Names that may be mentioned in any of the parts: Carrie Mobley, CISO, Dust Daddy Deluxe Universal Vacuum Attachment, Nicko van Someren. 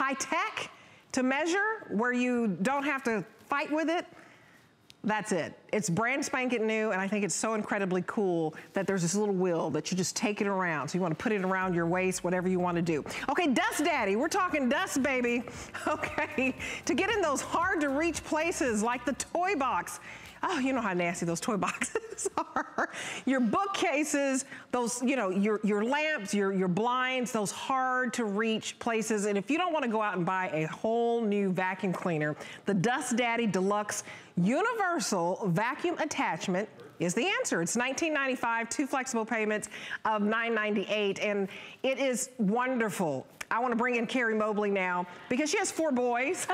high tech to measure where you don't have to fight with it. That's it. It's brand spanking new, and I think it's so incredibly cool that there's this little wheel that you just take it around. So you want to put it around your waist, whatever you want to do. Okay, Dust Daddy. We're talking dust, baby. Okay. To get in those hard-to-reach places like the toy box. Oh, you know how nasty those toy boxes are. Your bookcases, those, you know, your lamps, your blinds, those hard-to-reach places. And if you don't want to go out and buy a whole new vacuum cleaner, the Dust Daddy Deluxe Universal Vacuum Attachment is the answer. It's $19.95, two flexible payments of $9.98, and it is wonderful. I want to bring in Carrie Mobley now because she has four boys.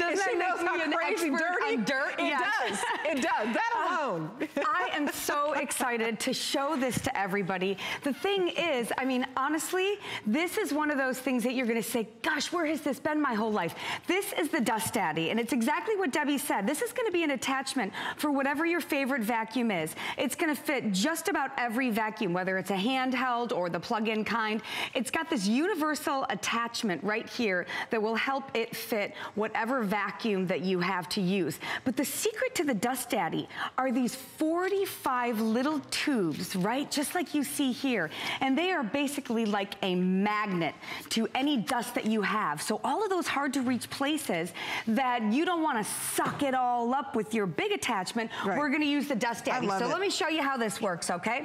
And she knows how crazy dirty dirt is. It does. That alone. I am so excited to show this to everybody. The thing is, I mean, honestly, this is one of those things that you're going to say, gosh, where has this been my whole life? This is the Dust Daddy, and it's exactly what Debbie said. This is going to be an attachment for whatever your favorite vacuum is. It's going to fit just about every vacuum, whether it's a handheld or the plug-in kind. It's got this universal attachment right here that will help it fit whatever vacuum that you have to use. But the secret to the Dust Daddy are these 45 little tubes, right? Just like you see here. And they are basically like a magnet to any dust that you have. So all of those hard to reach places that you don't want to suck it all up with your big attachment, right. We're going to use the Dust Daddy. So let me show you how this works, okay?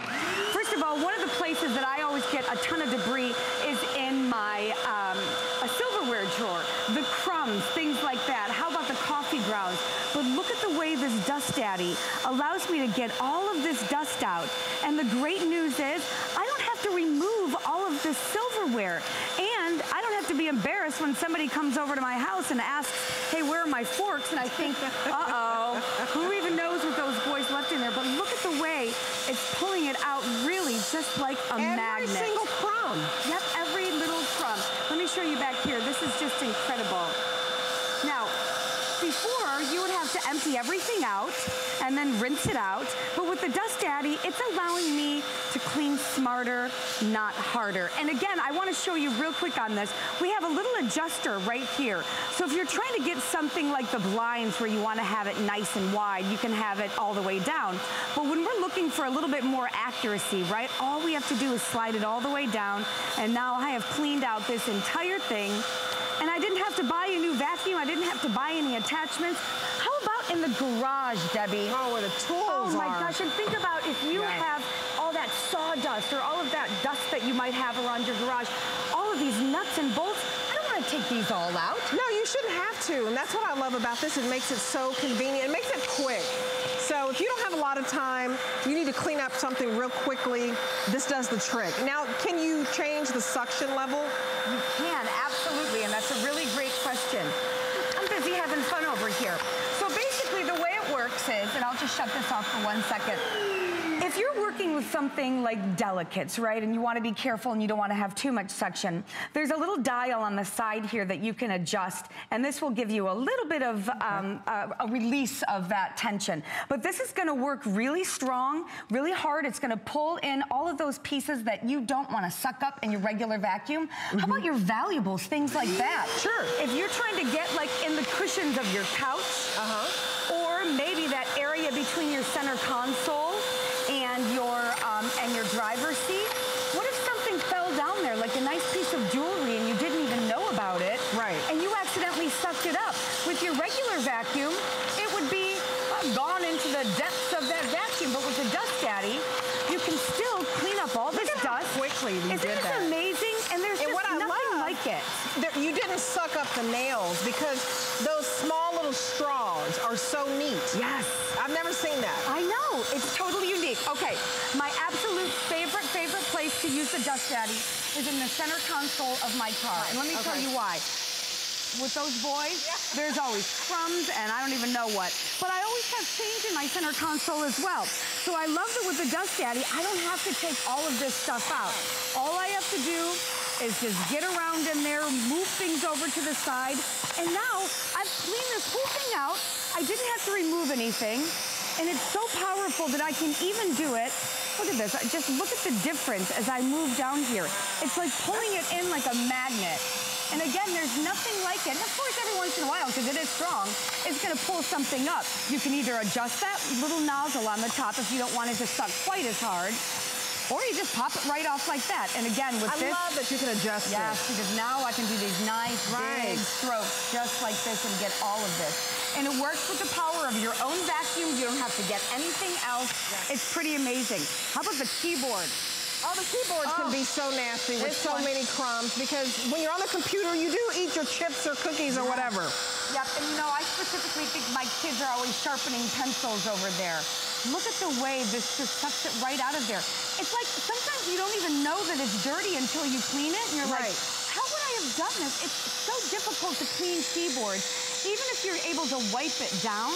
First of all, one of the places that I always get a ton of debris is in my a silverware drawer. The crumbs, things like that. How about the coffee grounds? But look at the way this Dust Daddy allows me to get all of this dust out. And the great news is I don't have to remove all of this silverware. And I don't have to be embarrassed when somebody comes over to my house and asks, hey, where are my forks? And I think, uh-oh, who even knows what those boys left in there? But look at the way it's pulling it out really just like a magnet. Every single crumb. Yep, every little crumb. Let me show you back here. This is just incredible. Now, before, you would have to empty everything out and then rinse it out. But with the Dust Daddy, it's allowing me to clean smarter, not harder. And again, I want to show you real quick on this. We have a little adjuster right here. So if you're trying to get something like the blinds where you want to have it nice and wide, you can have it all the way down. But when we're looking for a little bit more accuracy, right, all we have to do is slide it all the way down. And now I have cleaned out this entire thing. And I didn't have to buy a new vacuum. I didn't have to buy any attachments. How about in the garage, Debbie? Oh, where the tools are. Oh, my gosh. And think about if you have all that sawdust or all of that dust that you might have around your garage, all of these nuts and bolts, I don't want to take these all out. No, you shouldn't have to. And that's what I love about this. It makes it so convenient. It makes it quick. So if you don't have a lot of time, you need to clean up something real quickly, this does the trick. Now, can you change the suction level? You can, absolutely, and that's a really great question. I'm busy having fun over here. So basically the way it works is, and I'll just shut this off for 1 second. If you're working with something like delicates, right, and you want to be careful and you don't want to have too much suction, there's a little dial on the side here that you can adjust, and this will give you a little bit of a release of that tension. But this is going to work really strong, really hard. It's going to pull in all of those pieces that you don't want to suck up in your regular vacuum. Mm-hmm. How about your valuables, things like that? Sure. If you're trying to get, like, in the cushions of your couch, or maybe that area between your center console and your driver's seat. What if something fell down there, like a nice piece of jewelry, and you didn't even know about it? Right. And you accidentally sucked it up. With your regular vacuum, it would be gone into the depths of that vacuum. But with the Dust Daddy, you can still clean up all this dust. Quickly, you did that. Isn't it amazing? And there's just nothing like it. You didn't suck up the nails because those small little straws are so neat. Yes. I've never seen that. I know. It's totally unique. Okay. My absolute favorite place to use the Dust Daddy is in the center console of my car. And let me tell you why. With those boys, there's always crumbs and I don't even know what. But I always have change in my center console as well. So I love that with the Dust Daddy, I don't have to take all of this stuff out. All I have to do is just get around in there, move things over to the side, and now I've cleaned this whole thing out. I didn't have to remove anything, and it's so powerful that I can even do it. Look at this. Just look at the difference as I move down here. It's like pulling it in like a magnet. And again, there's nothing like it. And of course, every once in a while, because it is strong, it's gonna pull something up. You can either adjust that little nozzle on the top if you don't want it to suck quite as hard, or you just pop it right off like that. And again, with this. I love that you can adjust this. Yes, because now I can do these nice, big strokes just like this and get all of this. And it works with the power of your own vacuum. You don't have to get anything else. Yes. It's pretty amazing. How about the keyboard? Oh, the keyboards can be so nasty with so many crumbs, because when you're on the computer, you do eat your chips or cookies or whatever. Yep, and you know, I specifically think my kids are always sharpening pencils over there. Look at the way this just sucks it right out of there. It's like sometimes you don't even know that it's dirty until you clean it, and you're like, how would I have done this? It's so difficult to clean keyboards. Even if you're able to wipe it down,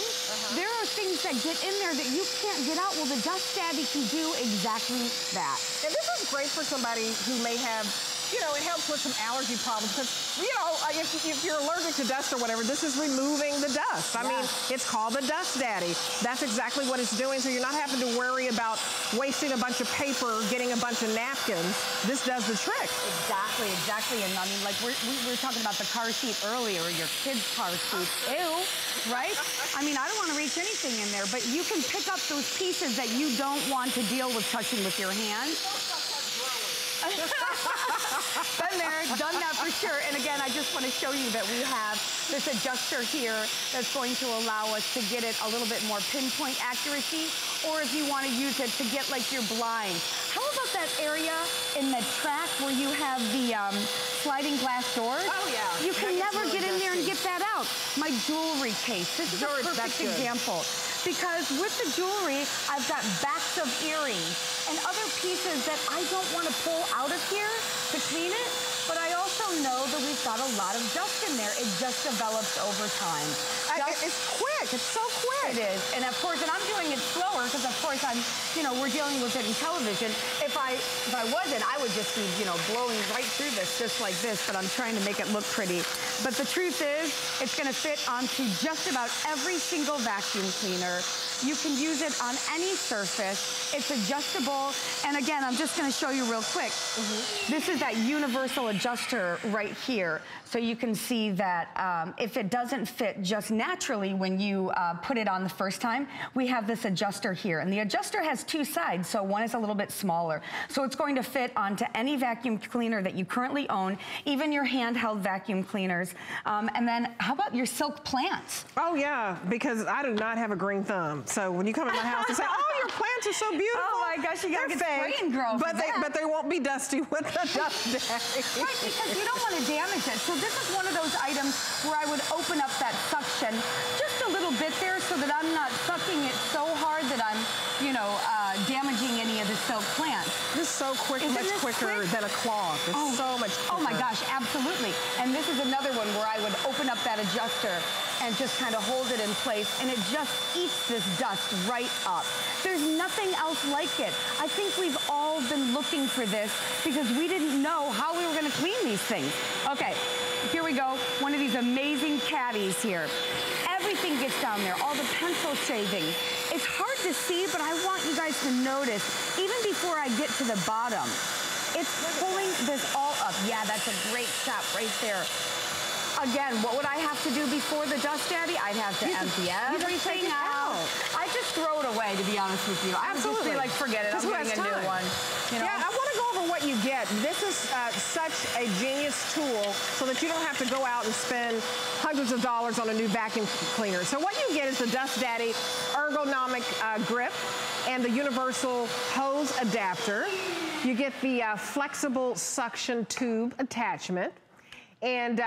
there are things that get in there that you can't get out. Well, the Dust Daddy can do exactly that. And this is great for somebody who may have, you know, it helps with some allergy problems, because, you know, if you're allergic to dust or whatever, this is removing the dust. I mean, it's called the Dust Daddy. That's exactly what it's doing, so you're not having to worry about wasting a bunch of paper, getting a bunch of napkins. This does the trick. Exactly, exactly. And I mean, like, we were talking about the car seat earlier, or your kid's car seat, right? I mean, I don't want to reach anything in there, but you can pick up those pieces that you don't want to deal with touching with your hands. Been there, done that for sure. And again, I just want to show you that we have this adjuster here that's going to allow us to get it a little bit more pinpoint accuracy, or if you want to use it to get like your blind. How about that area in the track where you have the sliding glass doors? Oh yeah. You can never get in there and get that out. My jewelry case. This is a perfect example. Because with the jewelry, I've got backs of earrings and other pieces that I don't want to pull out of here to clean it, but I also know that we've got a lot of dust in there. It just develops over time. It's quick. It's so quick. It is. And of course, and I'm doing it slower because of course I'm, you know, we're dealing with it in television. If I wasn't, I would just be, you know, blowing right through this just like this, but I'm trying to make it look pretty. But the truth is, it's going to fit onto just about every single vacuum cleaner. You can use it on any surface. It's adjustable. And again, I'm just going to show you real quick. This is that universal adjuster right here. So you can see that if it doesn't fit just naturally when you put it on the first time, we have this adjuster here. And the adjuster has two sides, so one is a little bit smaller. So it's going to fit onto any vacuum cleaner that you currently own, even your handheld vacuum cleaners. And then how about your silk plants? Oh yeah, because I do not have a green thumb. So when you come in my house and say, oh, your plants are so beautiful. Oh my gosh, you gotta get spray and grow. But they won't be dusty with the Dust Daddy. Right, because you don't want to damage it. So this is one of those items where I would open up that suction just a little bit there so that I'm not sucking it so hard that I'm, you know, damaging any of the silk plants. This is so quick, much quicker than a cloth. It's so much quicker. Oh my gosh, absolutely. And this is another one where I would open up that adjuster and just kind of hold it in place, and it just eats this dust right up. There's nothing else like it. I think we've all been looking for this because we didn't know how we were going to clean these things. Okay. Here we go, one of these amazing caddies here. Everything gets down there, all the pencil shaving. It's hard to see, but I want you guys to notice, even before I get to the bottom, it's pulling this all up. Yeah, that's a great shot right there. Again, what would I have to do before the Dust Daddy? I'd have to empty everything out. I just throw it away, to be honest with you. Absolutely. I would just be like, forget it, I'm getting a new one. You know? Yeah, I want to go over what you get. This is such a genius tool so that you don't have to go out and spend hundreds of dollars on a new vacuum cleaner. So what you get is the Dust Daddy ergonomic grip and the universal hose adapter. You get the flexible suction tube attachment. And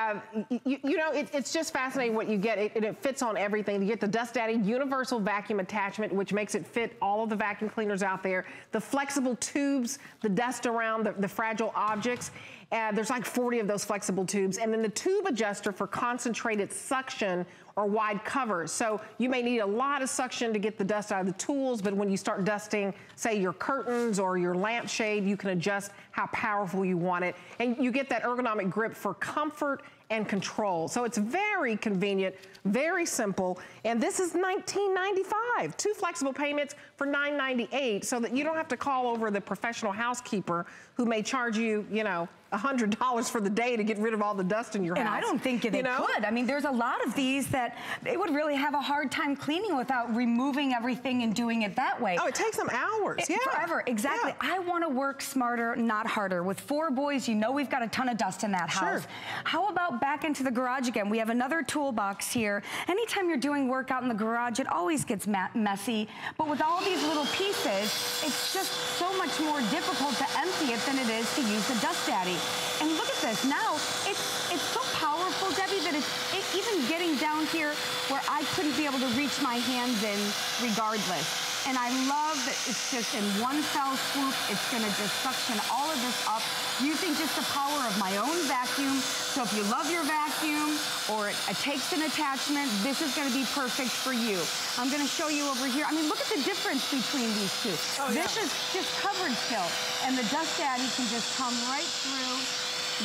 you know, it's just fascinating what you get. It fits on everything. You get the Dust Daddy universal vacuum attachment, which makes it fit all of the vacuum cleaners out there. The flexible tubes, the dust around the fragile objects. There's like 40 of those flexible tubes. And then the tube adjuster for concentrated suction or wide cover. So you may need a lot of suction to get the dust out of the tools, but when you start dusting, say, your curtains or your lampshade, you can adjust how powerful you want it. And you get that ergonomic grip for comfort and control. So it's very convenient, very simple, and this is $19.95. Two flexible payments for $9.98 so that you don't have to call over the professional housekeeper who may charge you, you know, $100 for the day to get rid of all the dust in your house. And I don't think they could. I mean, there's a lot of these that they would really have a hard time cleaning without removing everything and doing it that way. Oh, it takes them hours. Yeah. Forever, exactly. Yeah. I want to work smarter, not harder. With four boys, you know we've got a ton of dust in that house. Sure. How about back into the garage again? We have another toolbox here. Anytime you're doing work out in the garage, it always gets messy. But with all these little pieces, it's just so much more difficult to empty it than it is to use the Dust Daddy. And look at this, now it's so powerful, Debbie, that it's even getting down here where I couldn't be able to reach my hands in regardless. And I love that it's just in one fell swoop, it's gonna just suction all of this up using just the power of my own vacuum. So if you love your vacuum or it takes an attachment, this is gonna be perfect for you. I'm gonna show you over here. I mean, look at the difference between these two. Oh, this is just covered still. And the Dust Daddy can just come right through.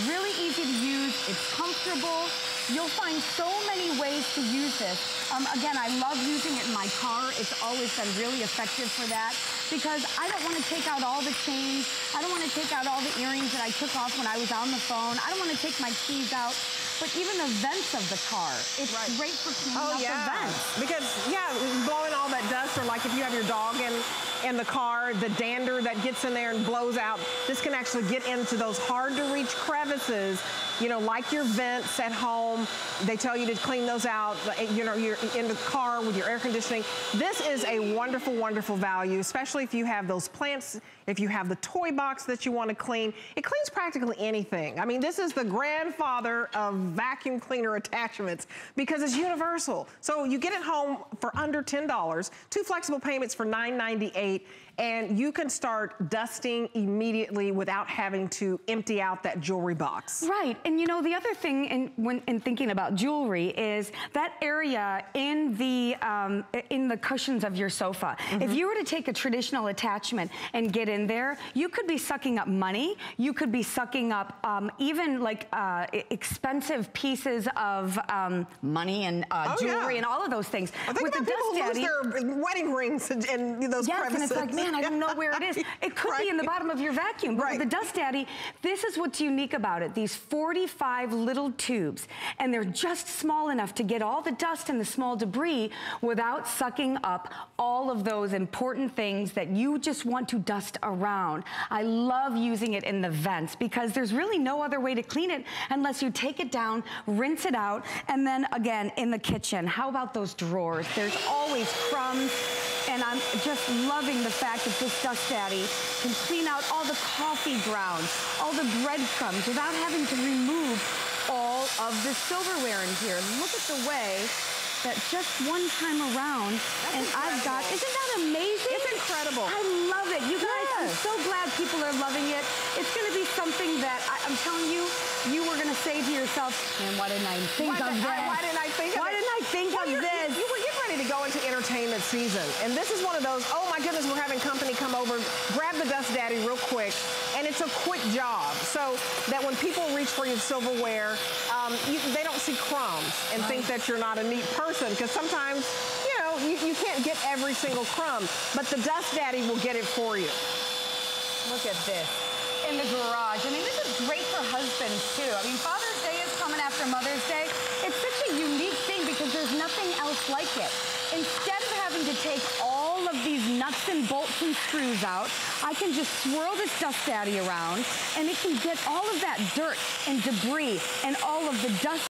Really easy to use, it's comfortable. You'll find so many ways to use this. Again, I love using it in my car. It's always been really effective for that because I don't want to take out all the chains. I don't want to take out all the earrings that I took off when I was on the phone. I don't want to take my keys out. But even the vents of the car, it's great for cleaning up the vents. Because, blowing all that dust, or like if you have your dog in the car, the dander that gets in there and blows out, this can actually get into those hard-to-reach crevices, like your vents at home. They tell you to clean those out, you're in the car with your air conditioning. This is a wonderful, wonderful value, especially if you have those plants, if you have the toy box that you want to clean. It cleans practically anything. I mean, this is the grandfather of vacuum cleaner attachments because it's universal. So you get it home for under $10, two flexible payments for $9.98, and you can start dusting immediately without having to empty out that jewelry box. Right, and the other thing in thinking about jewelry is that area in the cushions of your sofa. Mm-hmm. If you were to take a traditional attachment and get in there, you could be sucking up money, you could be sucking up even like expensive pieces of money and jewelry and all of those things. I think about people who lose their wedding rings and those crevices. And it's like, man, I don't know where it is. It could be in the bottom of your vacuum, but with the Dust Daddy, this is what's unique about it. These 45 little tubes, and they're just small enough to get all the dust and the small debris without sucking up all of those important things that you just want to dust around. I love using it in the vents because there's really no other way to clean it unless you take it down, rinse it out, and then again in the kitchen. How about those drawers? There's always crumbs, and I'm just loving the fact that this Dust Daddy can clean out all the coffee grounds, all the breadcrumbs without having to remove all of the silverware in here. Look at the way that just one time around, I've got, isn't that amazing? It's incredible. I love it. You guys, I'm so glad people are loving it. It's gonna be something that, I'm telling you, you were gonna say to yourself, man, why didn't I think of this? You were getting ready to go into entertainment season, and this is one of those, oh my goodness, we're having company come over, grab the Dust Daddy real quick, and it's a quick job, so that when people reach for your silverware, they don't see crumbs and think that you're not a neat person, because sometimes, you can't get every single crumb, but the Dust Daddy will get it for you. Look at this, in the garage. I mean, this is great for husbands, too. I mean, Father's Day is coming after Mother's Day. It's such a unique thing because there's nothing else like it. Instead of having to take all of these nuts and bolts and screws out, I can just swirl this Dust Daddy around, and it can get all of that dirt and debris and all of the dust